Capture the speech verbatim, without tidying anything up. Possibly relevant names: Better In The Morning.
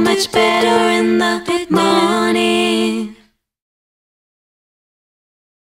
much better in the morning.